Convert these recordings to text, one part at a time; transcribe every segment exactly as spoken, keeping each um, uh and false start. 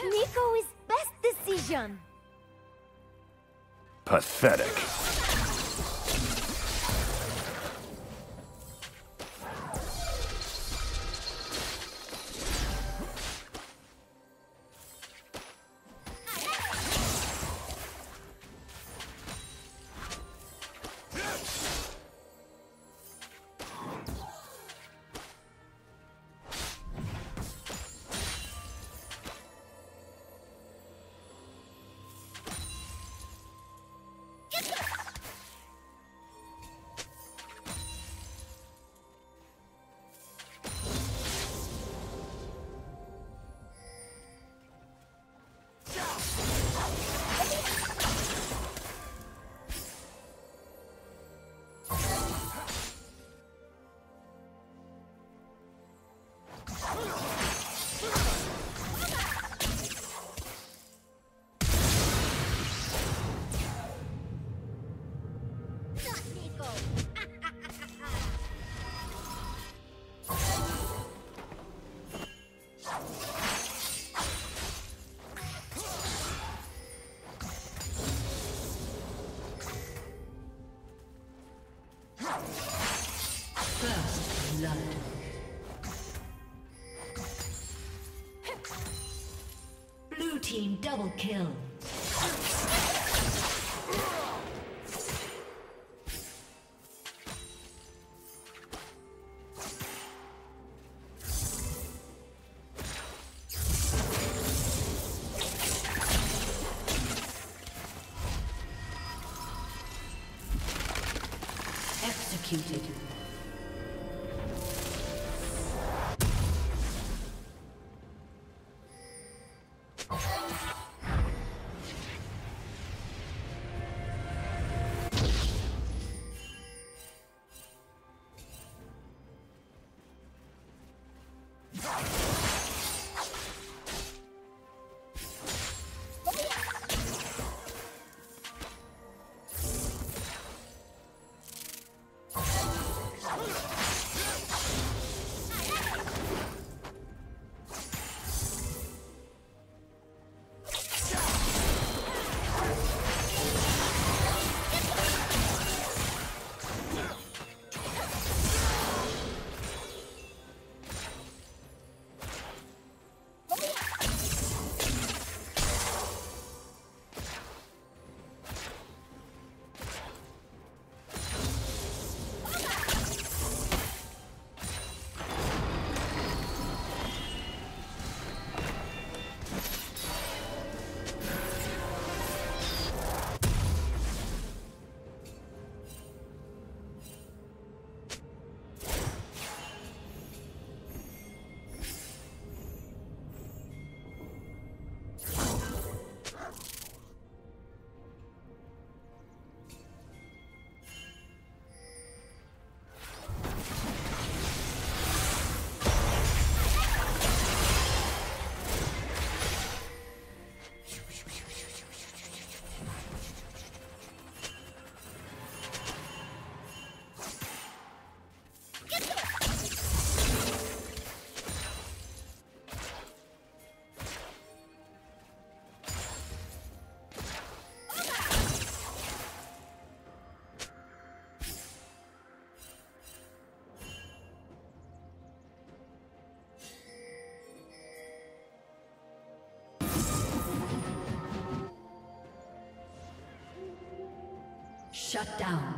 Neeko is best decision. Pathetic. Double kill. Executed. Shut down.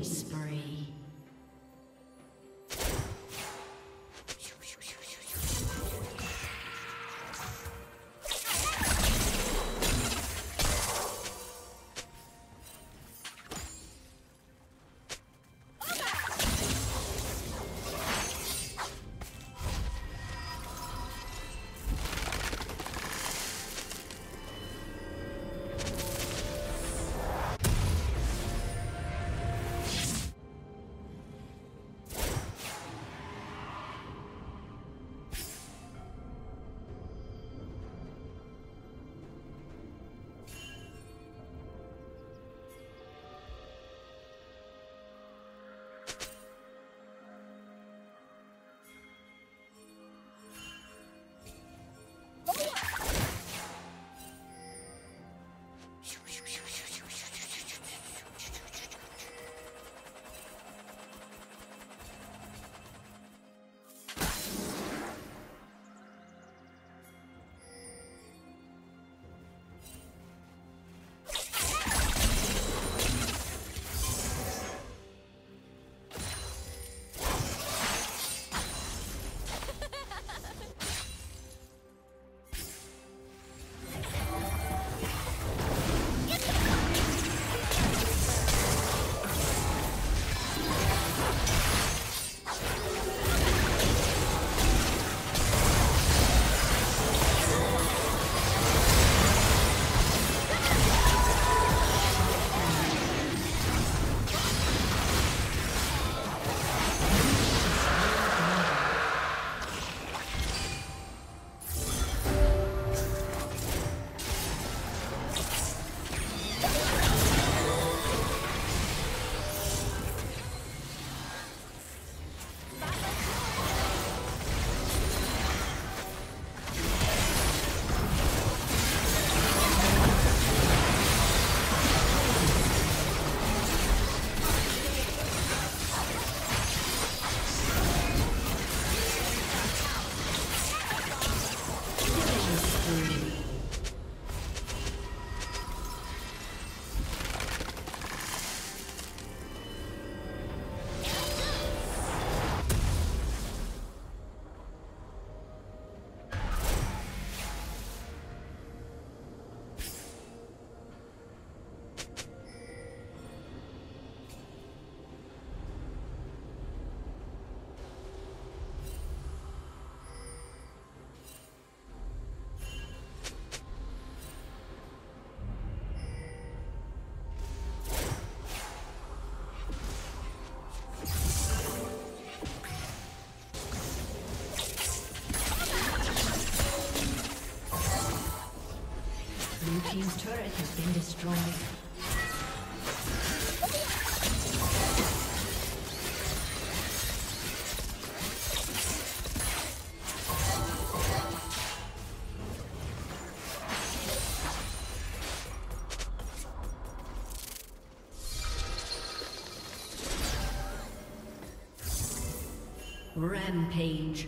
killing spree. Team's turret has been destroyed. Rampage.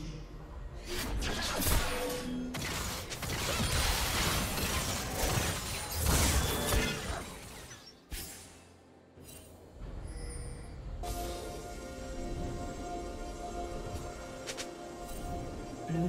Blue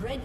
Red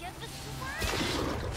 Get the fire!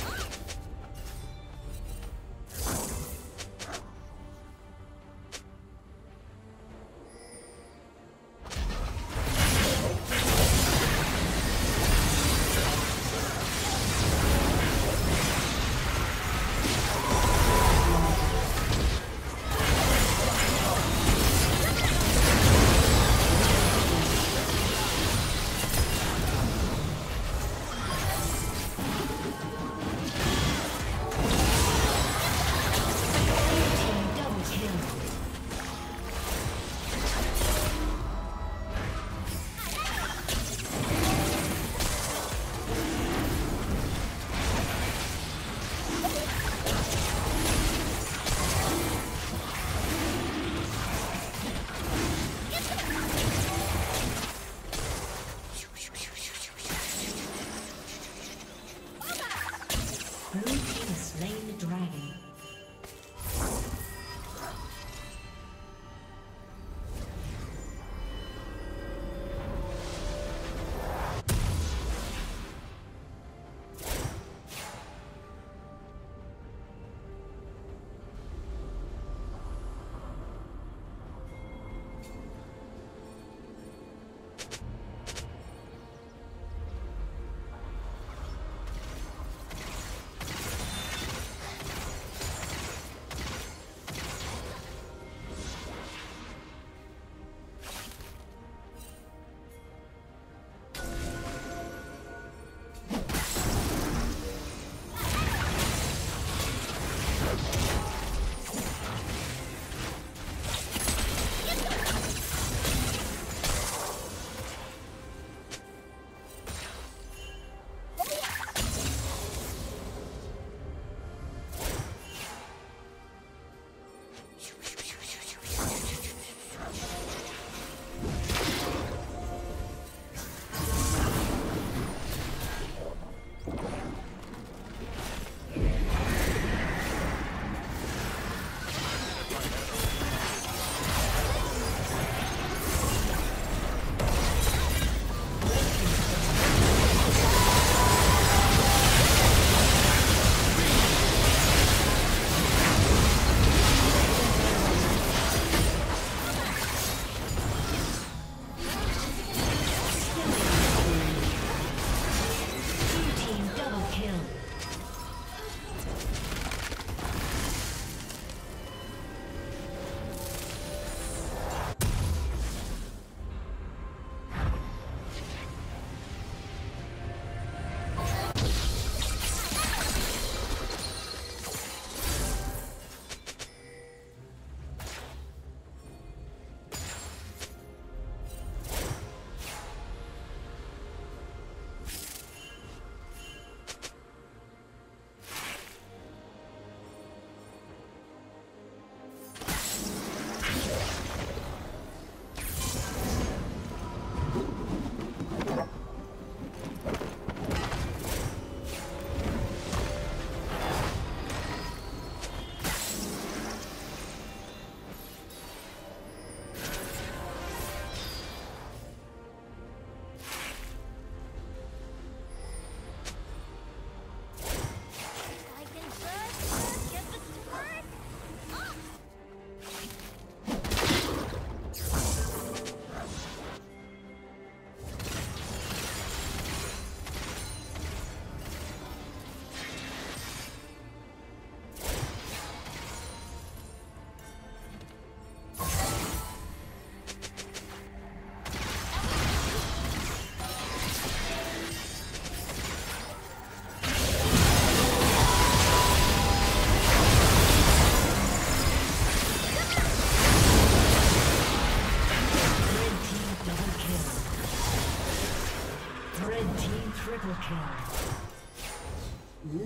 Red team triple kill.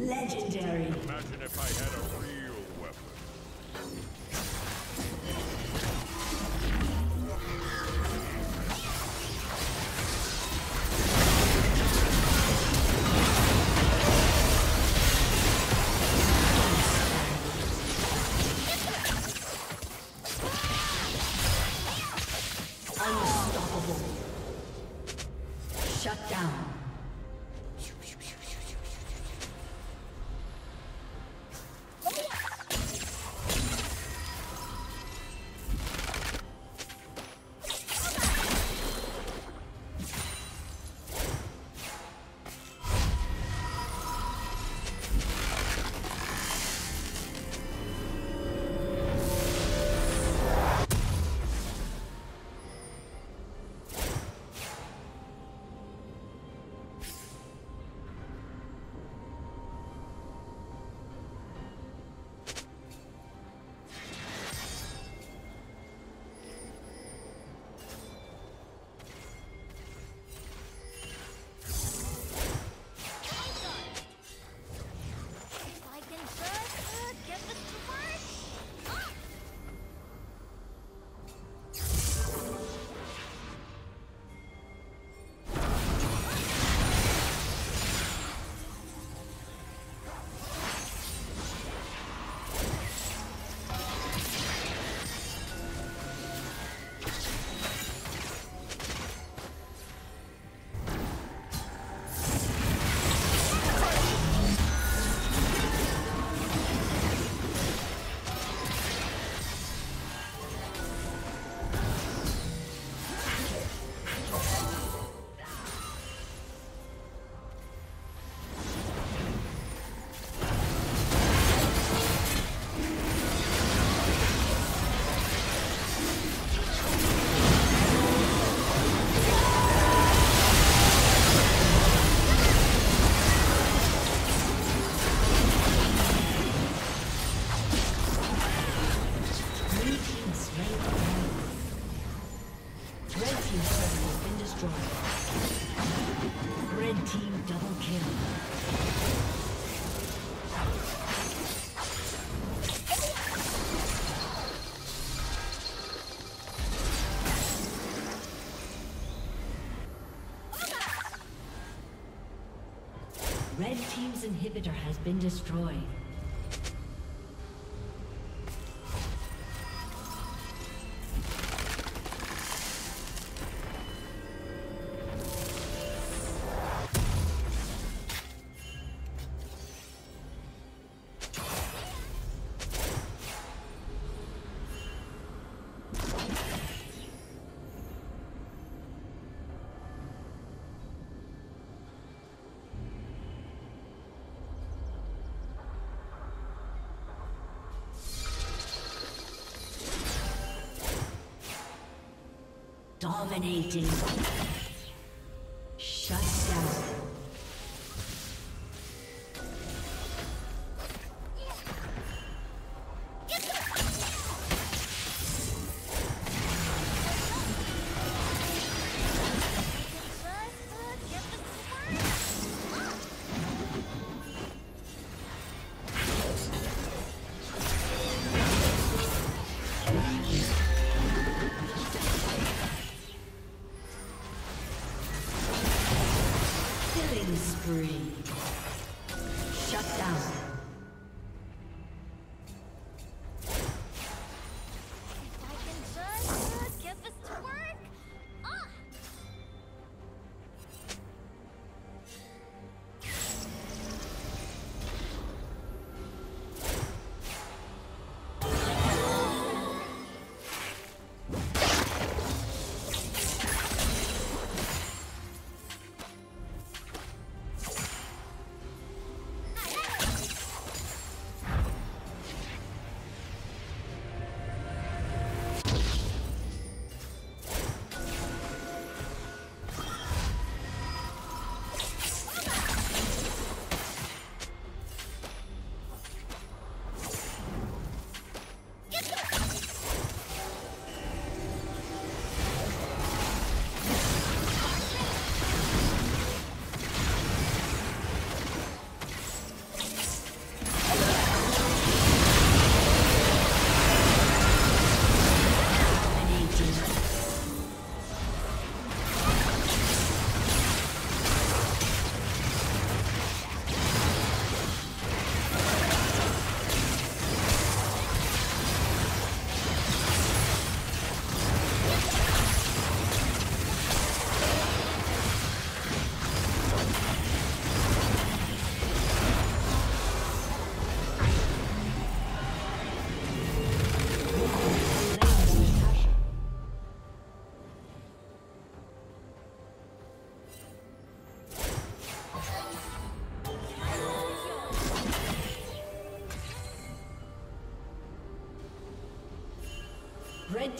Legendary. Imagine if I had a real Red team's inhibitor has been destroyed. Dominating. Shut down. Red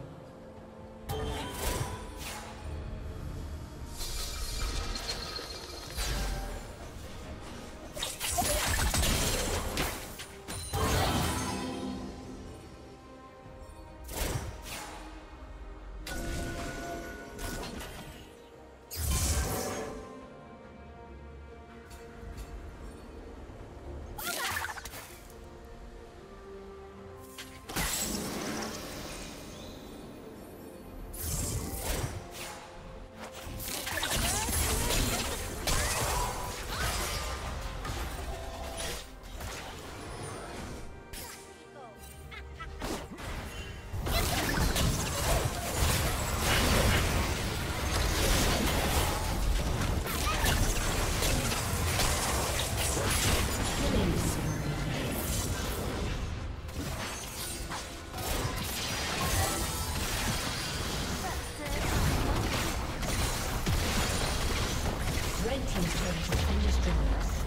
Red team's turret has been destroyed.